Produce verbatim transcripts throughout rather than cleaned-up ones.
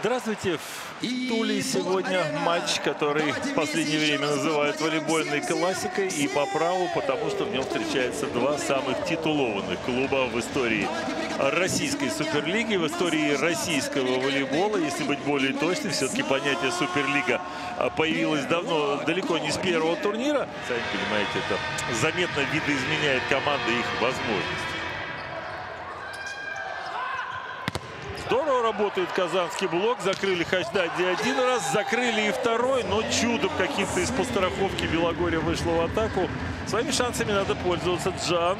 Здравствуйте. В Туле сегодня матч, который в последнее время называют волейбольной классикой, и по праву, потому что в нем встречаются два самых титулованных клуба в истории российской суперлиги, в истории российского волейбола. Если быть более точным, все-таки понятие суперлига появилось давно, далеко не с первого турнира. Сами понимаете, это заметно видоизменяет команды их возможности. Здорово работает казанский блок. Закрыли Хаджади один раз, закрыли и второй, но чудом каким-то из постраховки Белогорье вышло в атаку. Своими шансами надо пользоваться. Джан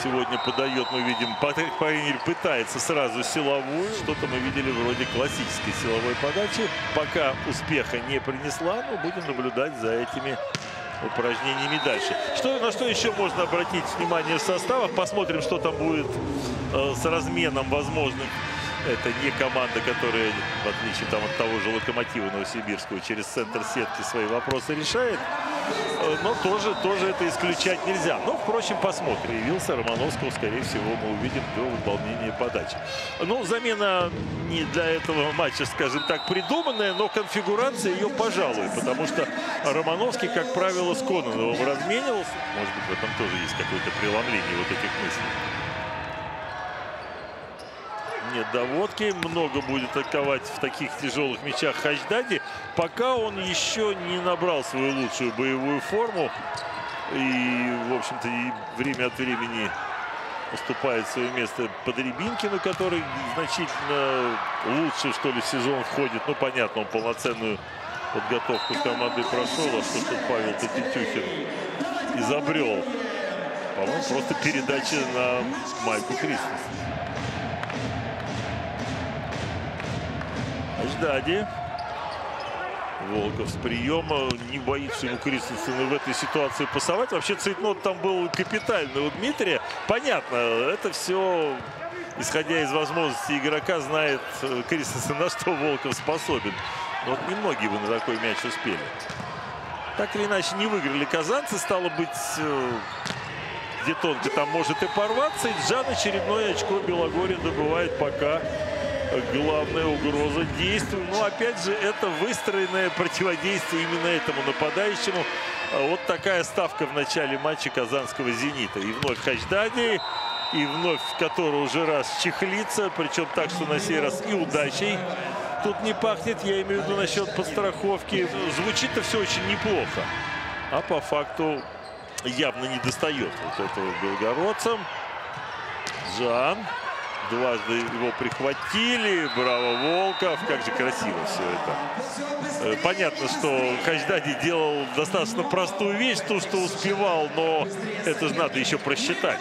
сегодня подает, мы видим, Патрик Паринье пытается сразу силовую. Что-то мы видели вроде классической силовой подачи. Пока успеха не принесла, но будем наблюдать за этими упражнениями дальше. Что, на что еще можно обратить внимание в составах? Посмотрим, что там будет э, с разменом возможным. Это не команда, которая, в отличие там, от того же Локомотива Новосибирского, через центр сетки свои вопросы решает. Э, но тоже, тоже это исключать нельзя. Но, впрочем, посмотрим. Явился Романовского, скорее всего, мы увидим до выполнения подачи. Ну, замена не для этого матча, скажем так, придуманная, но конфигурация ее, пожалуй, потому что Романовский, как правило, с Кононовым разменивался. Может быть, в этом тоже есть какое-то преломление вот этих мыслей. Нет доводки. Много будет атаковать в таких тяжелых мячах Хаджади, пока он еще не набрал свою лучшую боевую форму. И, в общем-то, время от времени уступает свое место под Рябинкину, который значительно лучше, что ли, в сезон входит. Ну, понятно, он полноценную подготовку с командой прошел, а что-то Павел Тетюхин изобрел. По-моему, просто передача на Майку Кристис. Хаджади. Волков с приема, не боится ему Кристенсона в этой ситуации пасовать. Вообще цейтнот там был капитальный у Дмитрия. Понятно, это все, исходя из возможностей игрока, знает Кристенсон, на что Волков способен. Но вот немногие бы на такой мяч успели. Так или иначе, не выиграли казанцы, стало быть, где тонко там может и порваться. И Джан очередное очко Белогорье добывает пока. Главная угроза действию. Но опять же, это выстроенное противодействие именно этому нападающему. Вот такая ставка в начале матча казанского «Зенита». И вновь Хаджади, и вновь, который уже раз чехлится. Причем так, что на сей раз и удачей тут не пахнет. Я имею в виду насчет подстраховки. Звучит-то все очень неплохо. А по факту явно не достает вот этого белгородцам. Джан. Дважды его прихватили. Браво, Волков. Как же красиво все это. Понятно, что Хаджади делал достаточно простую вещь, то, что успевал, но это же надо еще просчитать.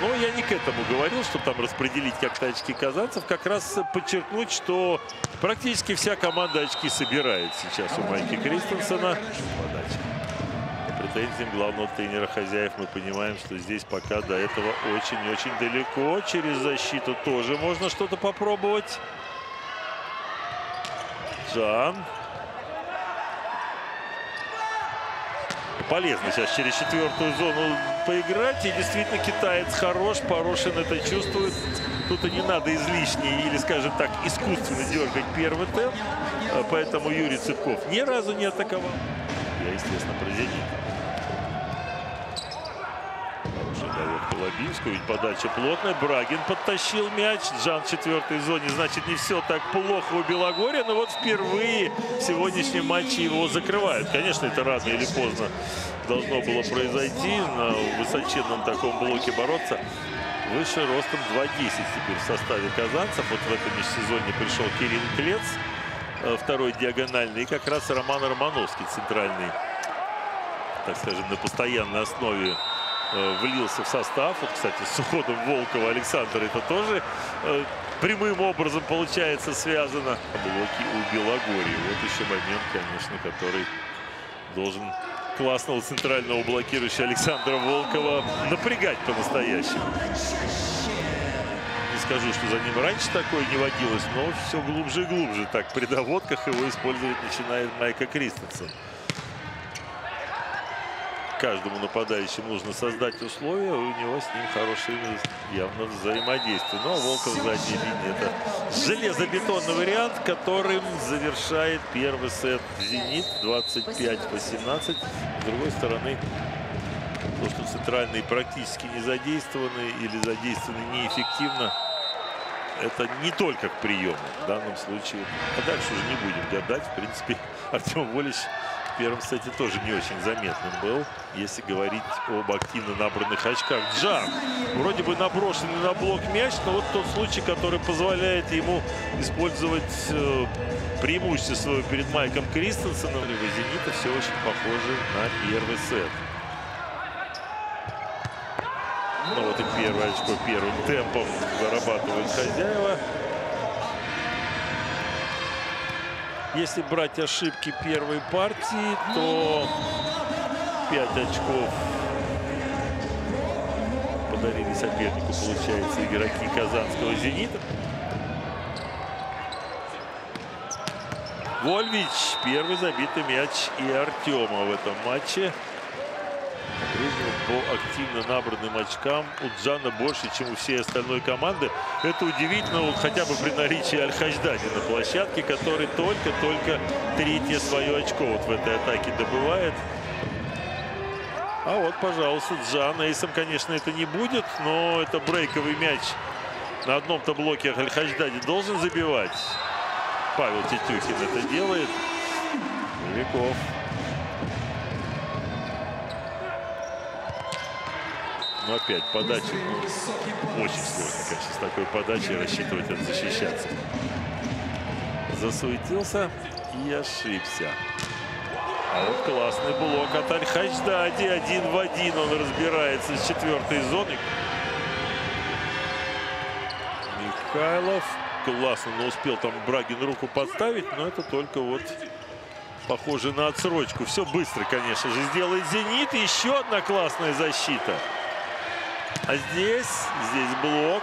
Но я не к этому говорил, чтобы там распределить как-то очки казанцев. Как раз подчеркнуть, что практически вся команда очки собирает сейчас у Майки Кристенсона. Претензиям главного тренера хозяев мы понимаем, что здесь пока до этого очень-очень далеко. Через защиту тоже можно что-то попробовать. Джан. Полезно сейчас через четвертую зону поиграть. И действительно, китаец хорош. Порошин это чувствует. Тут и не надо излишне или, скажем так, искусственно дергать первый темп. Поэтому Юрий Цивков ни разу не атаковал. Я, естественно, про «Зенит». Лобинскую, ведь подача плотная. Брагин подтащил мяч. Джан в четвертой зоне. Значит, не все так плохо у Белогорья. Но вот впервые в сегодняшнем матче его закрывают. Конечно, это рано или поздно должно было произойти. На высоченном таком блоке бороться. Выше ростом два десять теперь в составе казанцев. Вот в этом межсезонье пришел Кирилл Клец. Второй диагональный. И как раз Роман Романовский центральный. Так скажем, на постоянной основе влился в состав. Вот, кстати, с уходом Волкова Александра это тоже э, прямым образом, получается, связано. Блоки у Белогорья. Вот еще момент, конечно, который должен классного центрального блокирующего Александра Волкова напрягать по-настоящему. Не скажу, что за ним раньше такое не водилось, но все глубже и глубже. Так, при доводках его использовать начинает Майка Кристенсен. каждому нападающему нужно создать условия, у него с ним хорошее явно взаимодействие. Но Волков в задней линии — это железобетонный вариант, которым завершает первый сет «Зенит» двадцать пять восемнадцать. С другой стороны, то, что центральные практически не задействованы или задействованы неэффективно, это не только к приему в данном случае. А дальше уже не будем гадать. В принципе, Артем Волич в первом сете тоже не очень заметным был, если говорить об активно набранных очках. Джан вроде бы наброшенный на блок мяч, но вот тот случай, который позволяет ему использовать э, преимущество свое перед Майком Кристенсоном. У «Зенита» все очень похоже на первый сет. Ну вот и первое очко первым темпом зарабатывает хозяева. Если брать ошибки первой партии, то пять очков подарили сопернику, получается, игроки казанского «Зенита». Вольвич — первый забитый мяч и Артема в этом матче. По активно набранным очкам у Джана больше, чем у всей остальной команды. Это удивительно, вот хотя бы при наличии Аль-Хаджади на площадке, который только-только третье свое очко вот в этой атаке добывает. А вот, пожалуйста, Джан. Эйсом, конечно, это не будет, но это брейковый мяч. На одном-то блоке Аль-Хаджади должен забивать. Павел Тетюхин это делает. Червяков. Но опять подача, ну, очень сложно, конечно, с такой подачей рассчитывать от защищаться. Засуетился и ошибся. А вот классный блок от Аль-Хаджади. Один в один он разбирается с четвертой зоны. Михайлов классно, но успел там Брагин руку подставить, но это только вот... похоже на отсрочку. Все быстро, конечно же, сделает «Зенит». Еще одна классная защита. А здесь, здесь блок.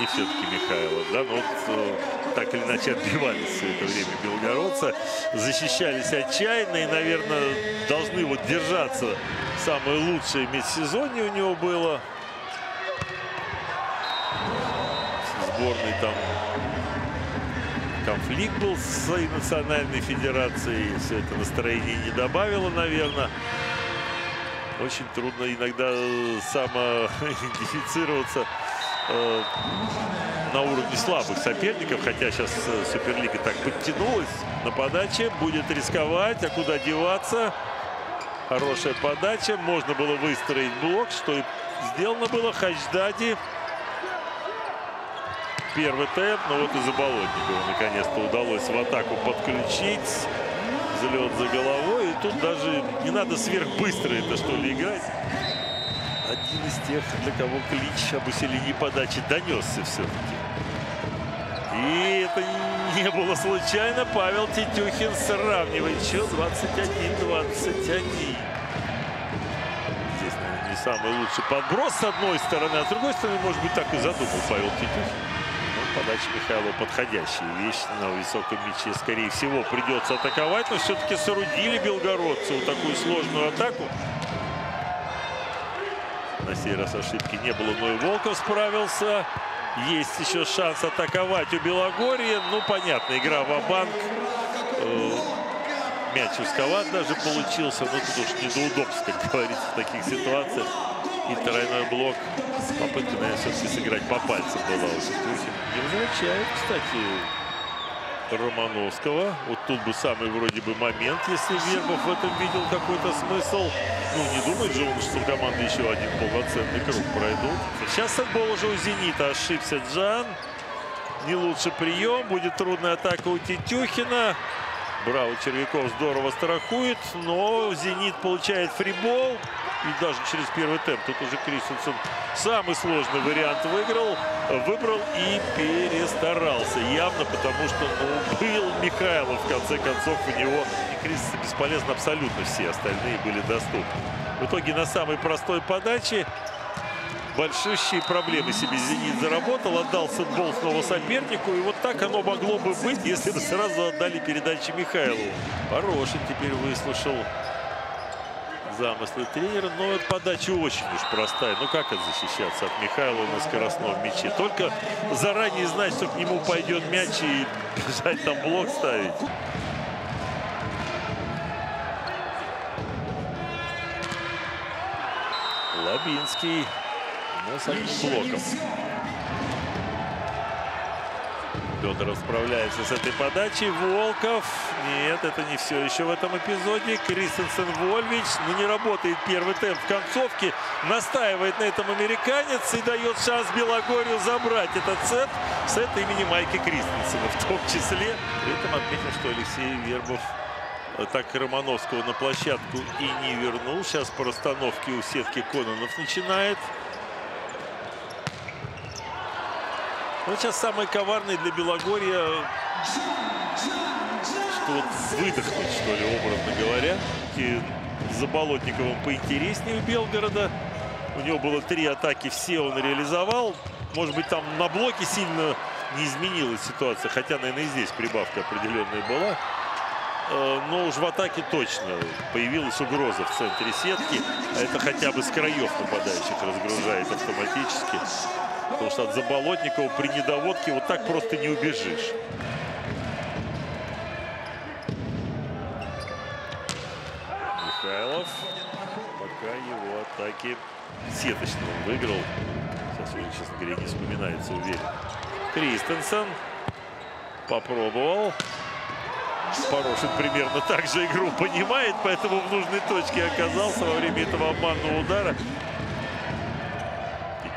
И все-таки Михайлов, да, ну вот так или иначе отбивались все это время белгородцы, защищались отчаянно и, наверное, должны вот держаться. Самое лучшее межсезонье у него было. Сборный там конфликт был с национальной федерацией, все это настроение не добавило, наверное. Очень трудно иногда самоидентифицироваться э, на уровне слабых соперников, хотя сейчас э, Суперлига так подтянулась. На подаче будет рисковать, а куда деваться? Хорошая подача, можно было выстроить блок, что и сделано было. Хаджади. Первый темп, но вот и Заболотникову наконец-то удалось в атаку подключить. Взлет за головой, и тут даже не надо сверхбыстро это что ли играть. Один из тех, для кого клич об усилении подачи донесся все-таки. И это не было случайно. Павел Тетюхин сравнивает счет двадцать один двадцать один. Здесь, наверное, не самый лучший подброс с одной стороны, а с другой стороны, может быть, так и задумал Павел Тетюхин. Подача Михайлова подходящая вещь. На высоком мяче, скорее всего, придется атаковать. Но все-таки соорудили белгородцы вот такую сложную атаку. На сей раз ошибки не было, но и Волков справился. Есть еще шанс атаковать у Белогорья. Ну, понятно, игра ва-банк. Мяч узковат даже получился. Но тут уж не до удобств, как говорится, в таких ситуациях. И тройной блок. Попытка, наверное, все-таки сыграть по пальцам была у Тетюхина. Не возвращает, кстати, Романовского. Вот тут бы самый вроде бы момент, если Вербов в этом видел какой-то смысл. Ну, не думает же он, что у команды еще один полноценный круг пройдут. Сейчас отбол уже у «Зенита». Ошибся Джан. Не лучший прием. Будет трудная атака у Тетюхина. Браво, Червяков здорово страхует, но «Зенит» получает фрибол. И даже через первый темп тут уже Кристенсон самый сложный вариант выиграл, выбрал и перестарался. Явно потому, что ну, был Михайлов, в конце концов, у него и Кристенсу бесполезно абсолютно все остальные были доступны. В итоге на самой простой подаче большущие проблемы себе «Зенит» заработал, отдал футбол снова сопернику. И вот так оно могло бы быть, если бы сразу отдали передачи Михайлову. Порошин теперь выслушал замыслы тренера, но подача очень уж простая. Ну как это защищаться от Михайлова на скоростном мяче? Только заранее знать, что к нему пойдет мяч и бежать там блок ставить. Лабинский, но самим блоком. Федоров справляется с этой подачей. Волков. Нет, это не все еще в этом эпизоде. Кристенсон, Вольвич. Но не работает первый темп в концовке. Настаивает на этом американец и дает шанс Белогорью забрать этот сет. Сет имени Майки Кристенсона в том числе. При этом отметим, что Алексей Вербов так и Романовского на площадку и не вернул. Сейчас по расстановке у сетки Кононов начинает. Вот сейчас самый коварный для Белогорья, что вот выдохнуть, что ли, образно говоря. И Заболотниковым поинтереснее у Белгорода. У него было три атаки, все он реализовал. Может быть, там на блоке сильно не изменилась ситуация. Хотя, наверное, и здесь прибавка определенная была. Но уж в атаке точно появилась угроза в центре сетки. Это хотя бы с краев нападающих разгружает автоматически. Потому что от Заболотникова при недоводке вот так просто не убежишь. Михайлов пока его атаки сеточно он выиграл. Сейчас он, честно говоря, не вспоминается, уверен. Кристенсен попробовал. Порошин примерно так же игру понимает, поэтому в нужной точке оказался во время этого обманного удара.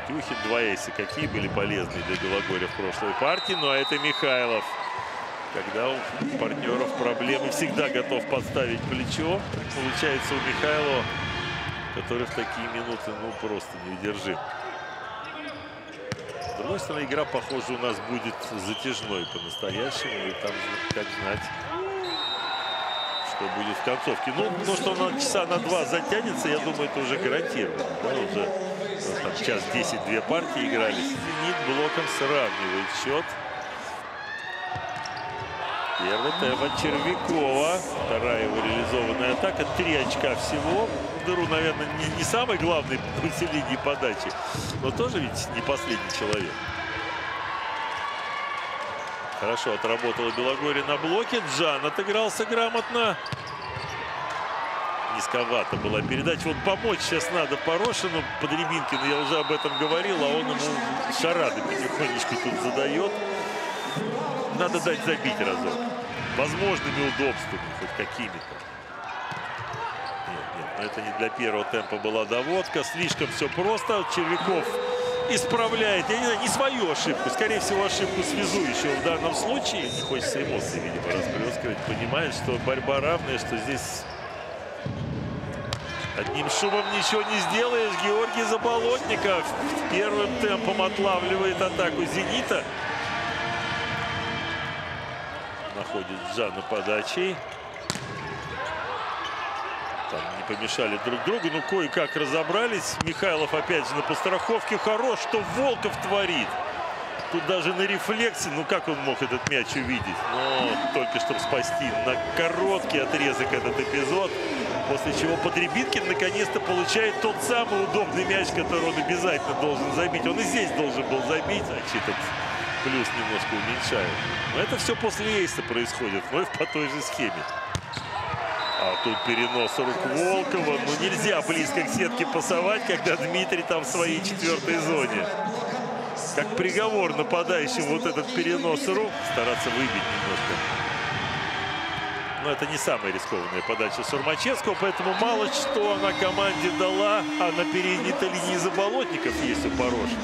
Тетюхин, два эйса, какие были полезны для Белогорья в прошлой партии. Ну а это Михайлов. Когда у партнеров проблемы, всегда готов подставить плечо. Получается у Михайлова, который в такие минуты ну просто неудержим. С другой стороны, игра, похоже, у нас будет затяжной по-настоящему. И там, как знать, что будет в концовке. Ну, то, что она часа на два затянется, я думаю, это уже гарантировано. Да, уже там, час десять две партии игрались. Зенит блоком сравнивает счет. Первый темп от Червякова. Вторая его реализованная атака. Три очка всего. Дыру, наверное, не, не самый главный в усилении подачи. Но тоже ведь не последний человек. Хорошо отработала Белогорье на блоке. Джан отыгрался грамотно. Низковато была передача. Вот помочь сейчас надо Порошину. Под Рябинкину я уже об этом говорил. А он ему шарады потихонечку тут задает. Надо дать забить разок. Возможными удобствами, хоть какими-то. Нет, нет, но это не для первого темпа была доводка. Слишком все просто. Червяков исправляет, я не знаю, не свою ошибку. Скорее всего, ошибку связующего в данном случае. Не хочется эмоции, видимо, расплескивать. Понимает, что борьба равная, что здесь одним шумом ничего не сделаешь. Георгий Заболотников первым темпом отлавливает атаку «Зенита». Находит Джана подачей. Там не помешали друг другу, но кое-как разобрались. Михайлов опять же на постраховке. Хорош, что Волков творит. Тут даже на рефлексе, ну как он мог этот мяч увидеть? Но только чтобы спасти на короткий отрезок этот эпизод. После чего Подребинкин наконец-то получает тот самый удобный мяч, который он обязательно должен забить. Он и здесь должен был забить, а читать плюс немножко уменьшает. Но это все после эйса происходит. Вновь по той же схеме. А тут перенос рук Волкова. Ну нельзя близко к сетке пасовать, когда Дмитрий там в своей четвертой зоне. Как приговор нападающим вот этот перенос рук. Стараться выбить немножко. Но это не самая рискованная подача Сурмачевского. Поэтому мало что она команде дала. А на передней-то линии Заболотников есть у Порошина.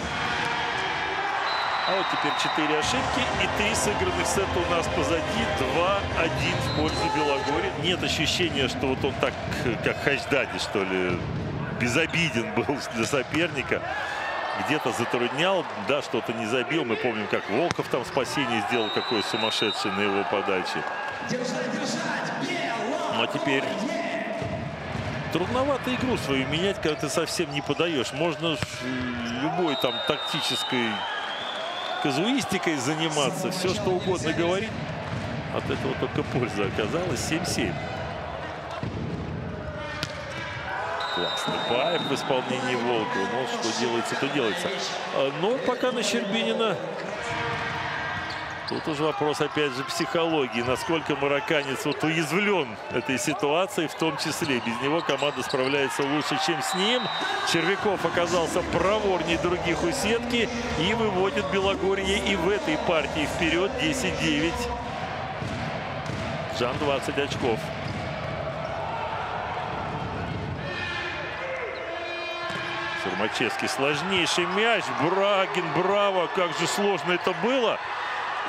А вот теперь четыре ошибки и три сыгранных сета у нас позади. два один в пользу Белогорья. Нет ощущения, что вот он так, как Хаджади, что ли, безобиден был для соперника. Где-то затруднял, да, что-то не забил. Мы помним, как Волков там спасение сделал, какой сумасшедший на его подаче. Ну а теперь Трудновато игру свою менять, когда ты совсем не подаешь. Можно любой там тактической казуистикой заниматься, все что угодно говорить. От этого только польза оказалась. семь-семь. Классный Паев в исполнении Волкова. Ну, что делается, то делается. Но пока на Щербинина. Тут уже вопрос, опять же, психологии. Насколько марокканец вот уязвлен этой ситуацией, в том числе. Без него команда справляется лучше, чем с ним. Червяков оказался проворнее других у сетки. И выводит Белогорье и в этой партии вперед. десять-девять. Джан двадцать очков. Сурмачевский. Сложнейший мяч. Брагин, браво. Как же сложно это было.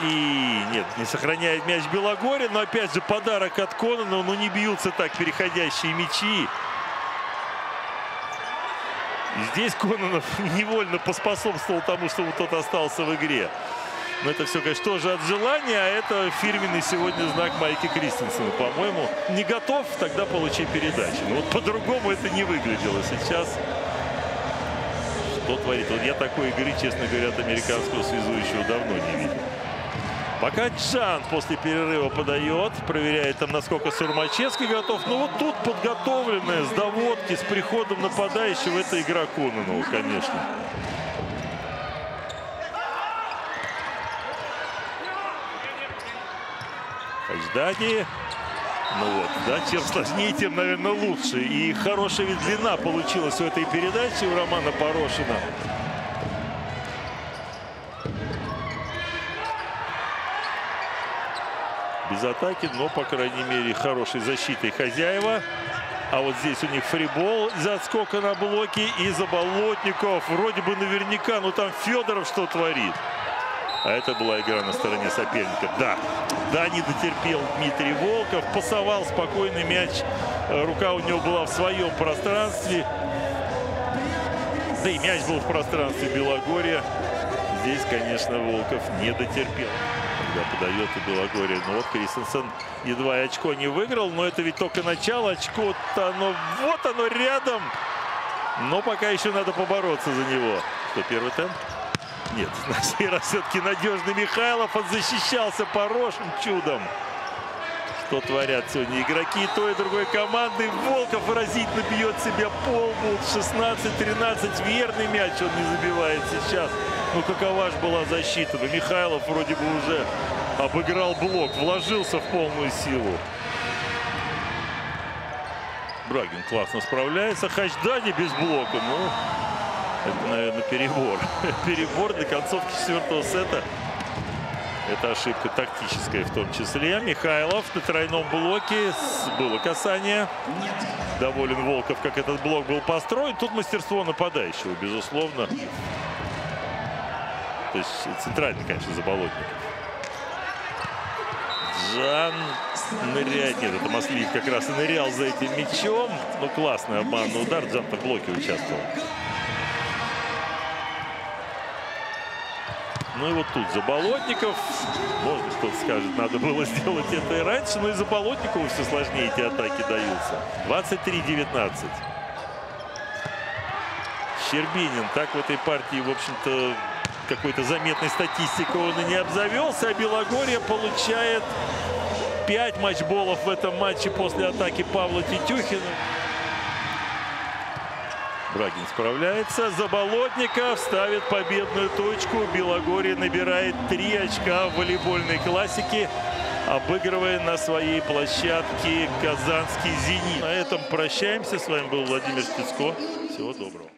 И нет, не сохраняет мяч Белогорье. Но опять же подарок от Кононова. Но не бьются так переходящие мячи. И здесь Кононов невольно поспособствовал тому, чтобы тот остался в игре. Но это все, конечно, тоже от желания. А это фирменный сегодня знак Майки Кристенсона. По-моему, не готов, тогда получи передачу. Но вот по-другому это не выглядело сейчас. Что творит? Вот я такой игры, честно говоря, от американского связующего давно не видел. Пока Джан после перерыва подает, проверяет там, насколько Сурмачевский готов. Но вот тут подготовленная с доводки, с приходом нападающего, это игра Кононова, конечно. Хаджади. Ну вот, да, чем сложнее, тем, наверное, лучше. И хорошая ведь длина получилась у этой передачи у Романа Порошина. Без атаки, но, по крайней мере, хорошей защитой хозяева. А вот здесь у них фрибол из-за отскока на блоке. И Заболотников вроде бы наверняка, но там Федоров что творит. А это была игра на стороне соперника. Да, да, не дотерпел Дмитрий Волков. Пасовал спокойный мяч. Рука у него была в своем пространстве. Да и мяч был в пространстве Белогорья. Здесь, конечно, Волков не дотерпел. Когда подает и Белогорье. Ну вот Кристенсен едва и очко не выиграл. Но это ведь только начало. Очко-то оно, вот оно рядом. Но пока еще надо побороться за него. Что, первый темп? Нет. На сей раз все-таки надежный Михайлов. Он защищался Порошин чудом. Что творят сегодня игроки той и другой команды. Волков выразительно бьет себя по лбу. шестнадцать-тринадцать. Верный мяч он не забивает сейчас. Ну, какова же была защита. Михайлов вроде бы уже обыграл блок, вложился в полную силу. Брагин классно справляется. Хаджади без блока. Ну, это, наверное, перебор. Перебор для концовки четвертого сета. Это ошибка тактическая в том числе. Михайлов на тройном блоке. Было касание. Доволен Волков, как этот блок был построен. Тут мастерство нападающего, безусловно. То есть центральный, конечно, Заболотников. Джан ныряет. Нет, это Москвик как раз и нырял за этим мячом. Ну, классный обманный удар. Джан-то в блоке участвовал. Ну и вот тут Заболотников. Может быть, кто-то скажет, надо было сделать это и раньше. Но и Заболотникову все сложнее эти атаки даются. двадцать три-девятнадцать. Щербинин. Так в этой партии, в общем-то, какой-то заметной статистикой он и не обзавелся. А Белогорье получает пять матчболов в этом матче после атаки Павла Тетюхина. Брагин справляется. Заболотников ставит победную точку. Белогорье набирает три очка в волейбольной классике, обыгрывая на своей площадке Казанский Зенит. На этом прощаемся. С вами был Владимир Спицко. Всего доброго.